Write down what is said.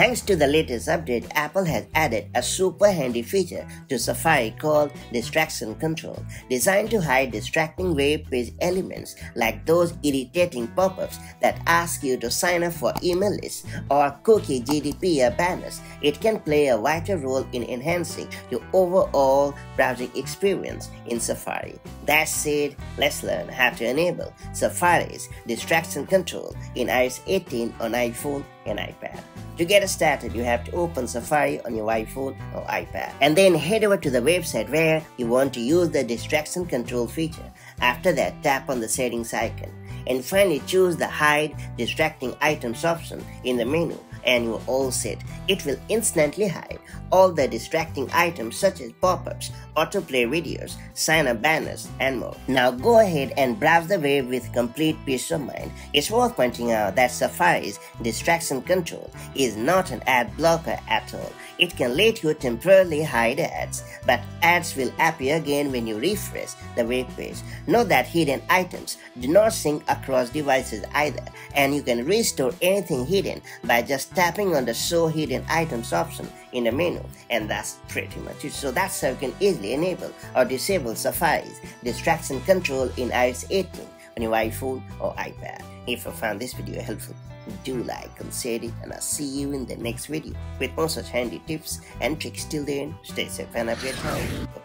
Thanks to the latest update, Apple has added a super handy feature to Safari called Distraction Control, designed to hide distracting web page elements like those irritating pop-ups that ask you to sign up for email lists or cookie GDPR banners. It can play a vital role in enhancing your overall browsing experience in Safari. That said, let's learn how to enable Safari's Distraction Control in iOS 18 on iPhone and iPad. To get started, you have to open Safari on your iPhone or iPad and then head over to the website where you want to use the Distraction Control feature. After that, tap on the settings icon and finally choose the Hide Distracting Items option in the menu, and you're all set. It will instantly hide all the distracting items such as pop-ups, autoplay videos, sign-up banners, and more. Now go ahead and browse the web with complete peace of mind. It's worth pointing out that Safari's Distraction Control is not an ad blocker at all. It can let you temporarily hide ads, but ads will appear again when you refresh the web page. Note that hidden items do not sync across devices either, and you can restore anything hidden by just tapping on the Show Hidden Items option in the menu, and that's pretty much it. So that's how you can easily enable or disable Safari's Distraction Control in iOS 18 on your iPhone or iPad. If you found this video helpful, do like and share it, and I'll see you in the next video with more such handy tips and tricks. Till then, stay safe and have a great time. Bye-bye.